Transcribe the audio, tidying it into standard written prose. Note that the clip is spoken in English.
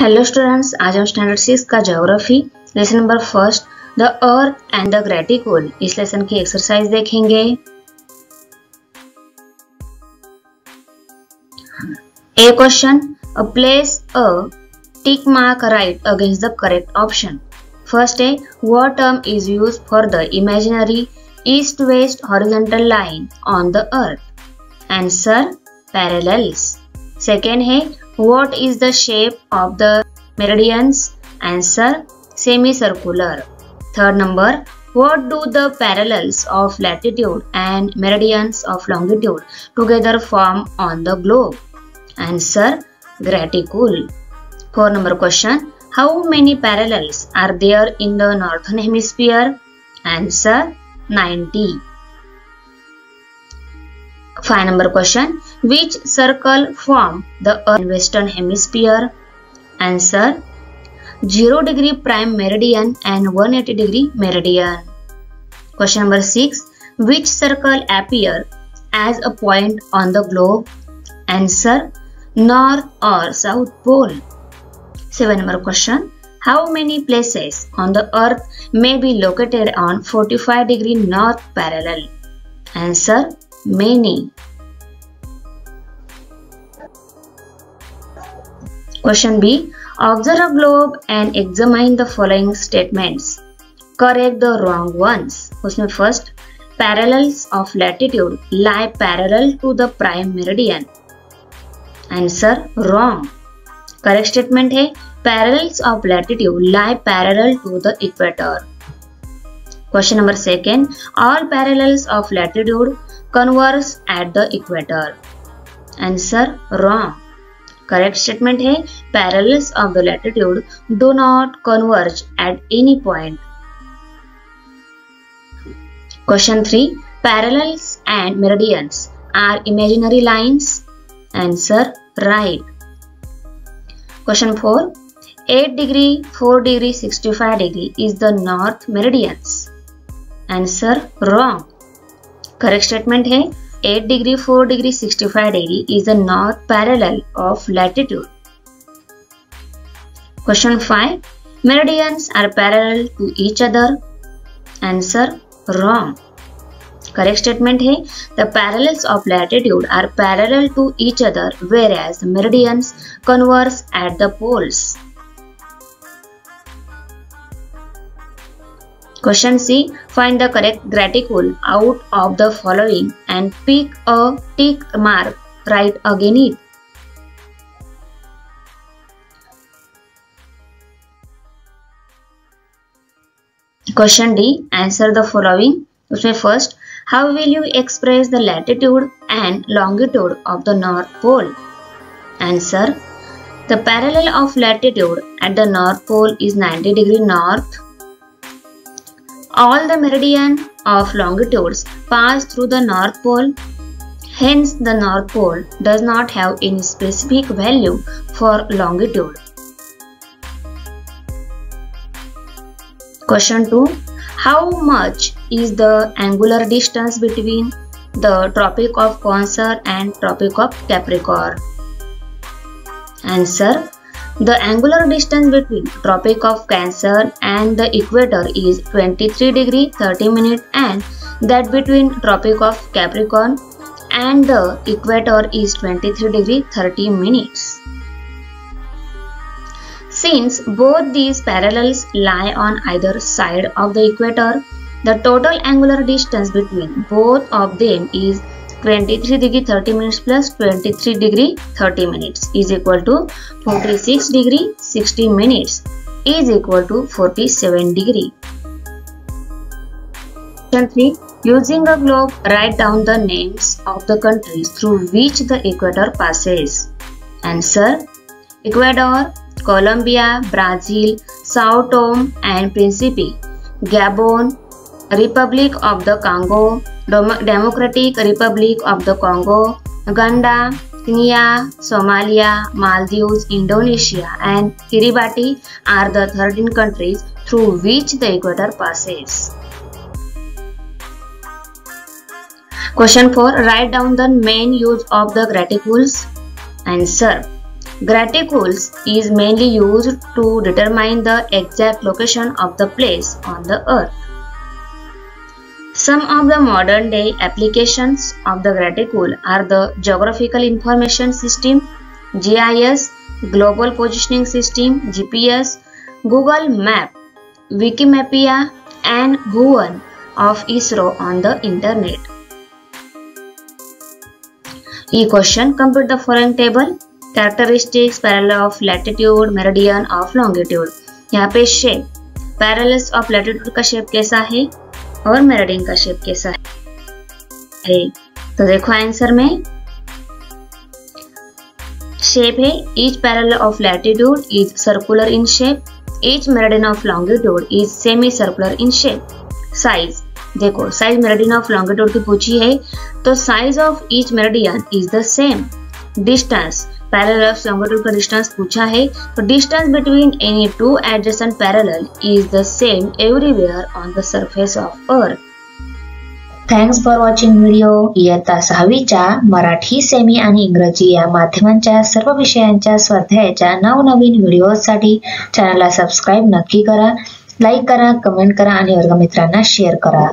Hello students, आज हम standard 6 का geography lesson number first the earth and the graticule इस लेसन की एक्सरसाइज देखेंगे। A question, place a tick mark right against the correct option. First है what term is used for the imaginary east west horizontal line on the earth? Answer parallels. Second है What is the shape of the meridians? Answer semicircular. Third number, what do the parallels of latitude and meridians of longitude together form on the globe? Answer graticule. Fourth number question, how many parallels are there in the northern hemisphere? Answer 90. Five number question, which circle form the Earth western hemisphere? Answer 0 degree prime meridian and 180 degree meridian. Question number 6, which circle appear as a point on the globe? Answer north or south pole. Seven number question, how many places on the Earth may be located on 45 degree north parallel? Answer many. Question B, observe a globe and examine the following statements. Correct the wrong ones. उसमें first, parallels of latitude lie parallel to the prime meridian. Answer wrong. Correct statement है parallels of latitude lie parallel to the equator. Question number second, all parallels of latitude converge at the equator. Answer wrong. Correct statement है parallels of the latitude do not converge at any point. Question 3, parallels and meridians are imaginary lines. Answer right. Question 4, 8 degree, 4 degree, 65 degree is the north meridians. Answer wrong. Correct statement है 8 degree 4 degree 65 degree is the north parallel of latitude. Question 5, meridians are parallel to each other. Answer wrong. Correct statement है the parallels of latitude are parallel to each other where as meridians converge at the poles. Question C, find the correct graticule out of the following and pick a tick mark right against it. Question D, answer the following. उसमें first, how will you express the latitude and longitude of the North Pole? Answer, the parallel of latitude at the North Pole is 90 degree north. All the meridian of longitudes pass through the North Pole. Hence, the North Pole does not have any specific value for longitude. Question 2. How much is the angular distance between the Tropic of Cancer and Tropic of Capricorn? Answer. The angular distance between Tropic of Cancer and the equator is 23 degree 30 minutes and that between Tropic of Capricorn and the equator is 23 degree 30 minutes. Since both these parallels lie on either side of the equator, the total angular distance between both of them is 23 degree 30 minutes plus 23 degree 30 minutes is equal to 46 degree 60 minutes is equal to 47 degree. Question 3. Using a globe, write down the names of the countries through which the equator passes. Answer, Ecuador, Colombia, Brazil, Sao Tome and Principe, Gabon, Republic of the Congo, Democratic Republic of the Congo, Uganda, Kenya, Somalia, Maldives, Indonesia and Kiribati are the 13 countries through which the equator passes. Question 4. Write down the main use of the graticules. Answer. Gratic holes is mainly used to determine the exact location of the place on the Earth. Some of the modern day applications of the Gratic hole are the Geographical Information System, GIS, Global Positioning System, GPS, Google Maps, Wikimedia and Guan of ISRO on the internet. E question, complete the following table. Characteristics, parallel of latitude, meridian of longitude. यहाँ पे shape, parallels of latitude का shape कैसा है और meridian का shape कैसा है, तो देखो आंसर में शेप है each parallel of latitude is circular in shape, each meridian of longitude is semicircular in shape. Size, देखो size meridian of longitude की पूछी है तो size of each meridian is the same. Distance, parallel of longitude का distance पूछा है तो distance between any two adjacent parallel is the same everywhere on the surface of earth. Thanks for watching video. इयत्ता 6वीच्या Marathi semi आणि इंग्रजी या माध्यमांच्या सर्व विषयांच्या स्वाध्यायाच्या नवनवीन व्हिडिओजसाठी चॅनलला सबस्क्राइब नक्की करा, लाईक करा, कमेंट करा आणि वर्गमित्रांना शेअर करा.